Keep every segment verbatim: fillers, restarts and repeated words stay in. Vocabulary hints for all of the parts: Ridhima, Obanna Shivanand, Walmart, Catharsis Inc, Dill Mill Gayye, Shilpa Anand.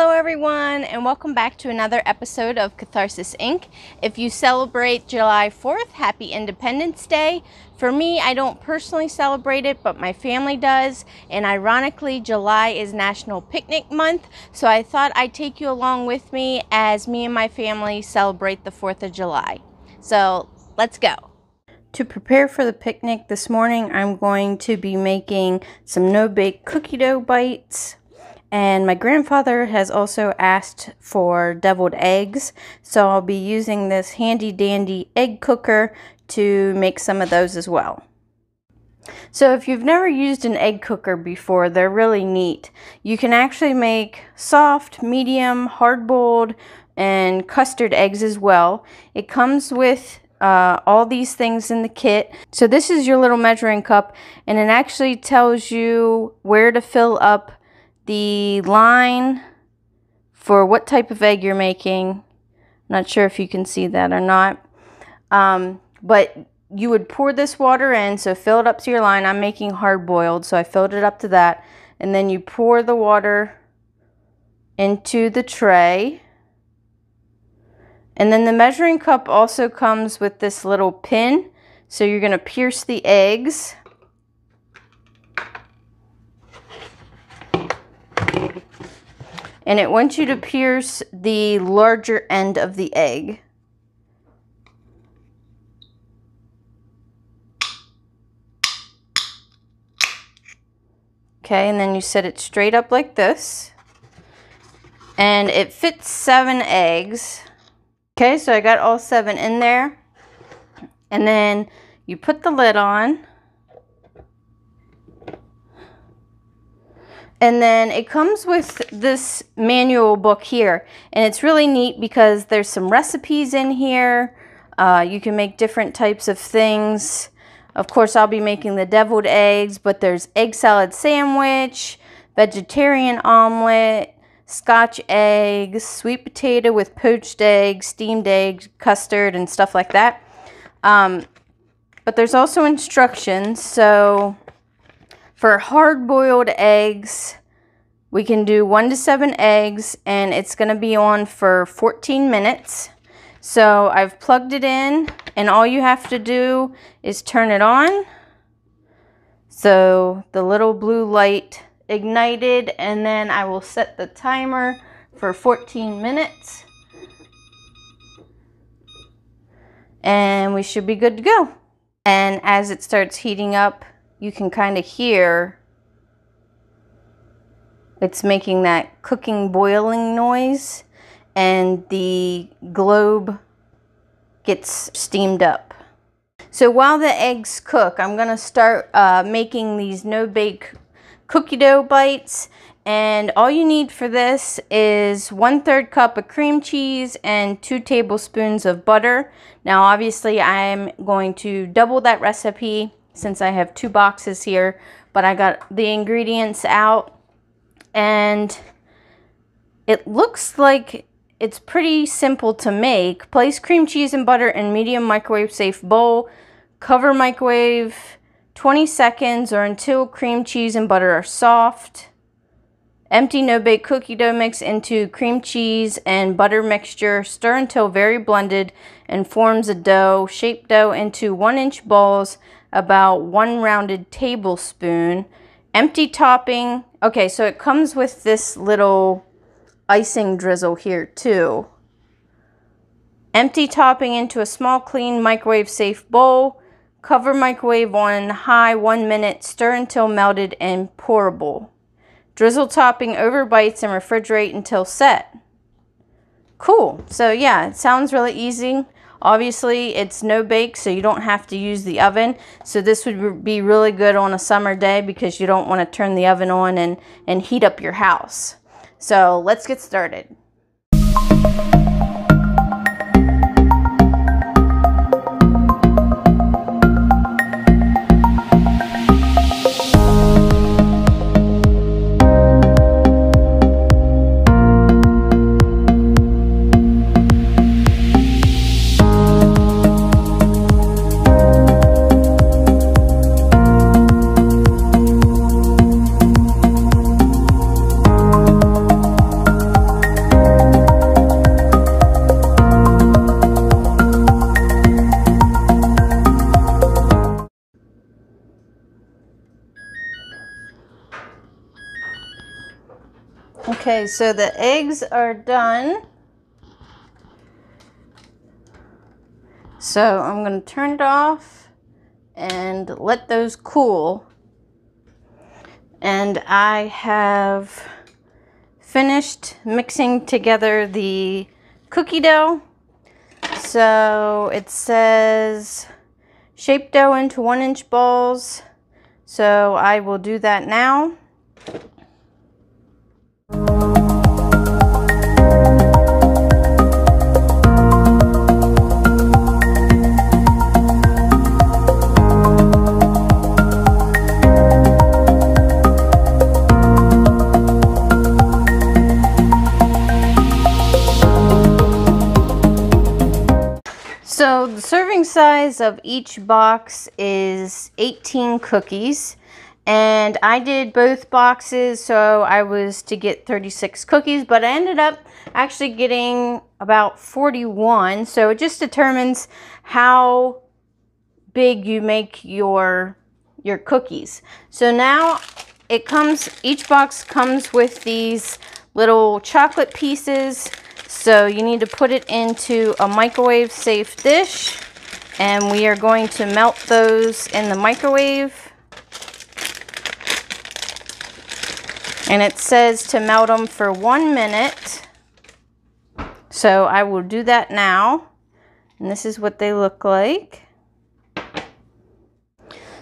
Hello everyone, and welcome back to another episode of Catharsis Incorporated. If you celebrate July fourth, happy Independence Day. For me, I don't personally celebrate it, but my family does. And ironically, July is National Picnic Month, so I thought I'd take you along with me as me and my family celebrate the fourth of July. So let's go. To prepare for the picnic this morning, I'm going to be making some no-bake cookie dough bites. And my grandfather has also asked for deviled eggs, so I'll be using this handy dandy egg cooker to make some of those as well. So if you've never used an egg cooker before, they're really neat. You can actually make soft, medium, hard-boiled, and custard eggs as well. It comes with Uh, all these things in the kit. So this is your little measuring cup, and it actually tells you where to fill up the line for what type of egg you're making. Not sure if you can see that or not, um, but you would pour this water in, so fill it up to your line. I'm making hard boiled, so I filled it up to that, and then you pour the water into the tray. And then the measuring cup also comes with this little pin. So you're going to pierce the eggs. And it wants you to pierce the larger end of the egg. Okay, and then you set it straight up like this. And it fits seven eggs. Okay, so I got all seven in there, and then you put the lid on, and then it comes with this manual book here, and it's really neat because there's some recipes in here. Uh, you can make different types of things. Of course, I'll be making the deviled eggs, but there's egg salad sandwich, vegetarian omelet, Scotch eggs, sweet potato with poached eggs, steamed eggs, custard, and stuff like that. Um, but there's also instructions. So for hard-boiled eggs, we can do one to seven eggs, and it's going to be on for fourteen minutes. So I've plugged it in, and all you have to do is turn it on. So the little blue light ignited, and then I will set the timer for fourteen minutes, and we should be good to go. And as it starts heating up, you can kind of hear it's making that cooking boiling noise, and the globe gets steamed up. So while the eggs cook, I'm gonna start uh, making these no-bake cookie dough bites, and all you need for this is one third cup of cream cheese and two tablespoons of butter. Now obviously I'm going to double that recipe since I have two boxes here, but I got the ingredients out, and it looks like it's pretty simple to make. Place cream cheese and butter in medium microwave safe bowl, cover microwave twenty seconds or until cream cheese and butter are soft. Empty no-bake cookie dough mix into cream cheese and butter mixture. Stir until very blended and forms a dough. Shape dough into one inch balls, about one rounded tablespoon. Empty topping. Okay, so it comes with this little icing drizzle here too. Empty topping into a small, clean, microwave-safe bowl. Cover microwave on high one minute, stir until melted and pourable. Drizzle topping over bites and refrigerate until set. Cool. So yeah, it sounds really easy. Obviously it's no bake, so you don't have to use the oven. So this would be really good on a summer day because you don't want to turn the oven on and, and heat up your house. So let's get started. Okay, so the eggs are done. So I'm going to turn it off and let those cool. And I have finished mixing together the cookie dough. So it says shape dough into one inch balls. So I will do that now. So the serving size of each box is eighteen cookies, and I did both boxes, so I was to get thirty-six cookies, but I ended up actually getting about forty-one. So it just determines how big you make your your cookies. So now it comes, each box comes with these little chocolate pieces. So you need to put it into a microwave safe dish, and we are going to melt those in the microwave. And it says to melt them for one minute. So I will do that now. And this is what they look like.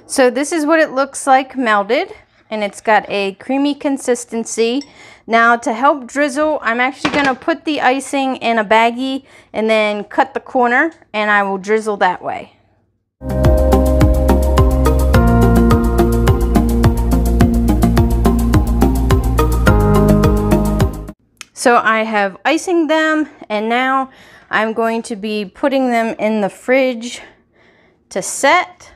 So this is what it looks like melted, and it's got a creamy consistency. Now to help drizzle, I'm actually going to put the icing in a baggie and then cut the corner, and I will drizzle that way. So I have icing them, and now I'm going to be putting them in the fridge to set.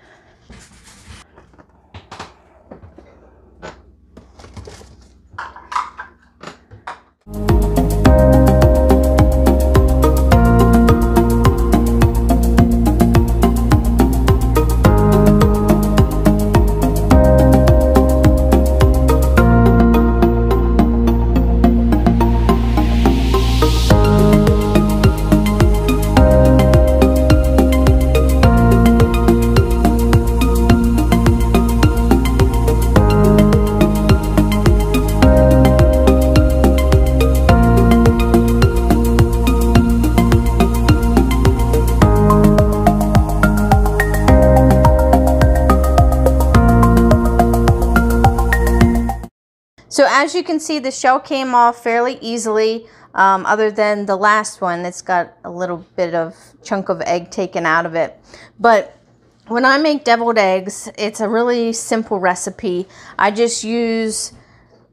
So as you can see, the shell came off fairly easily, um, other than the last one that's got a little bit of chunk of egg taken out of it. But when I make deviled eggs, it's a really simple recipe. I just use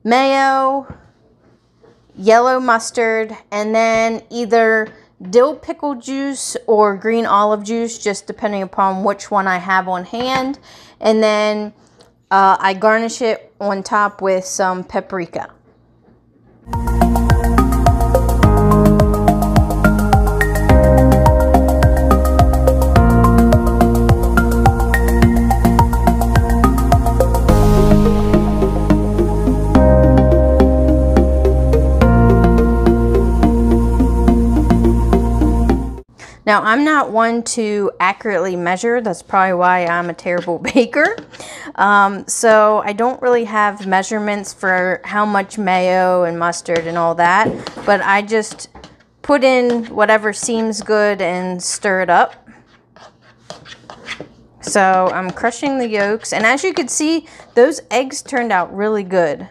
mayo, yellow mustard, and then either dill pickle juice or green olive juice, just depending upon which one I have on hand. And then Uh, I garnish it on top with some paprika. Now, I'm not one to accurately measure. That's probably why I'm a terrible baker. Um, so I don't really have measurements for how much mayo and mustard and all that, but I just put in whatever seems good and stir it up. So I'm crushing the yolks, and as you can see, those eggs turned out really good.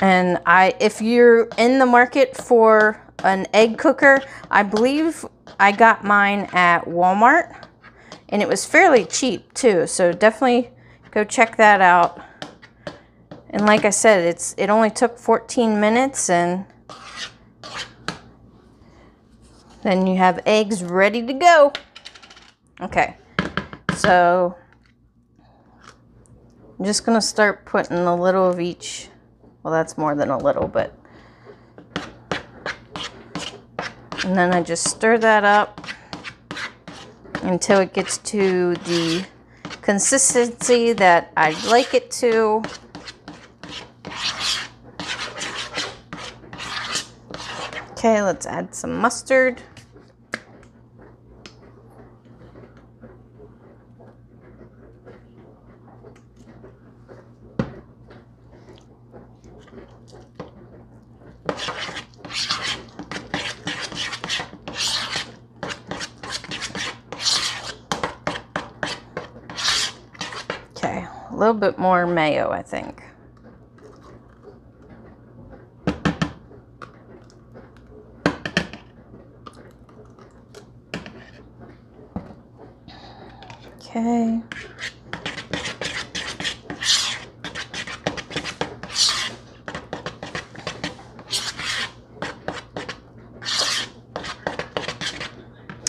And I, if you're in the market for an egg cooker, I believe I got mine at Walmart, and it was fairly cheap too, so definitely go check that out. And like I said, it's it only took fourteen minutes, and then you have eggs ready to go. Okay, so I'm just gonna start putting a little of each. Well, that's more than a little, but and then I just stir that up until it gets to the consistency that I'd like it to. Okay, let's add some mustard. Okay, a little bit more mayo, I think. Okay.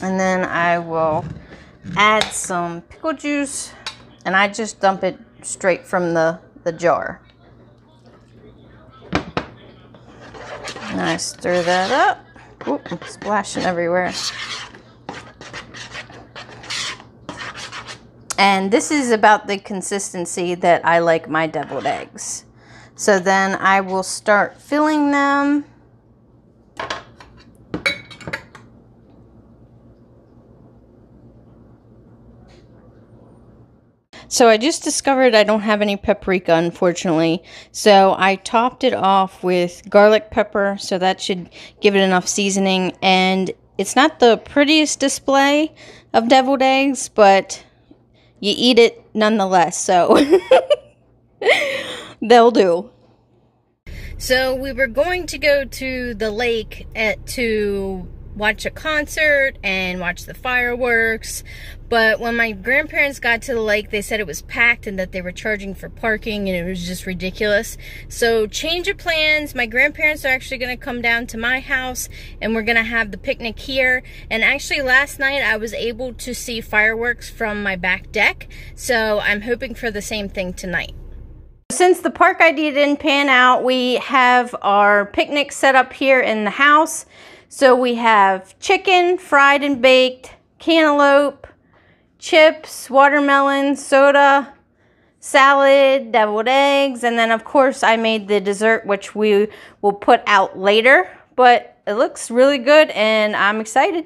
And then I will add some pickle juice, and I just dump it straight from the, the jar. And I stir that up. Oop, I'm splashing everywhere. And this is about the consistency that I like my deviled eggs. So then I will start filling them. So I just discovered I don't have any paprika, unfortunately. So I topped it off with garlic pepper, so that should give it enough seasoning. And it's not the prettiest display of deviled eggs, but you eat it nonetheless, so they'll do. So we were going to go to the lake at, to watch a concert and watch the fireworks, but when my grandparents got to the lake, they said it was packed and that they were charging for parking, and it was just ridiculous. So change of plans. My grandparents are actually going to come down to my house, and we're going to have the picnic here. And actually last night I was able to see fireworks from my back deck, so I'm hoping for the same thing tonight. Since the park idea didn't pan out, we have our picnic set up here in the house. So we have chicken, fried and baked, cantaloupe, chips, watermelon, soda, salad, deviled eggs, and then of course I made the dessert, which we will put out later, but it looks really good and I'm excited.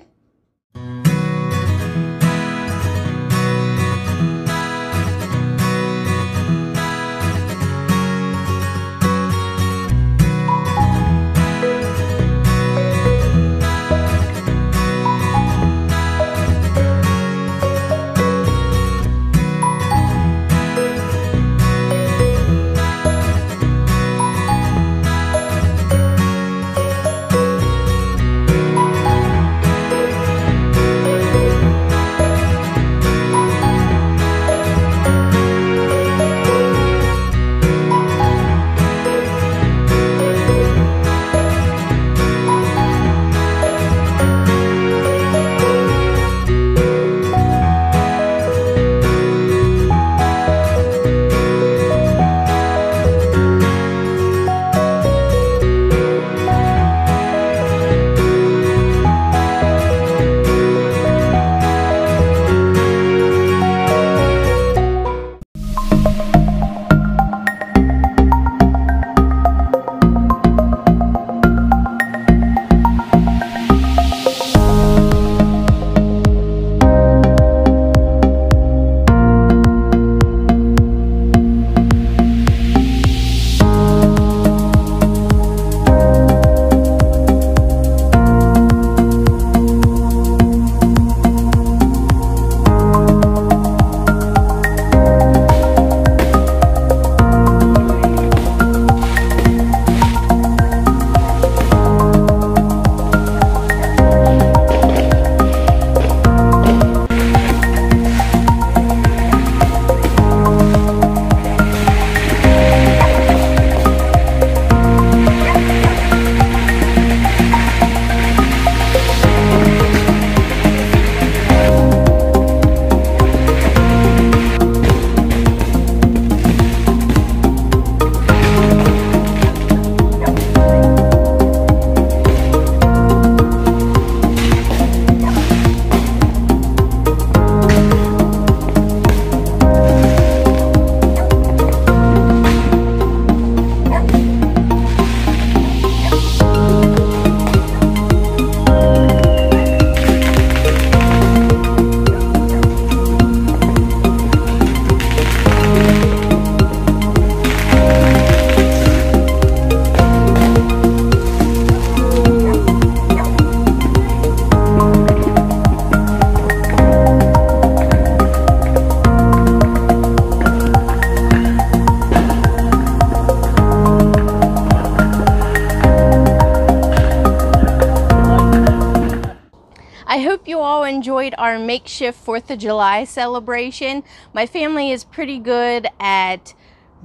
all enjoyed our makeshift fourth of July celebration. My family is pretty good at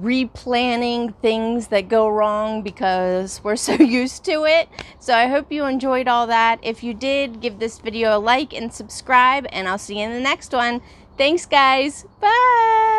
replanning things that go wrong because we're so used to it. So I hope you enjoyed all that. If you did, give this video a like and subscribe, and I'll see you in the next one. Thanks guys, bye!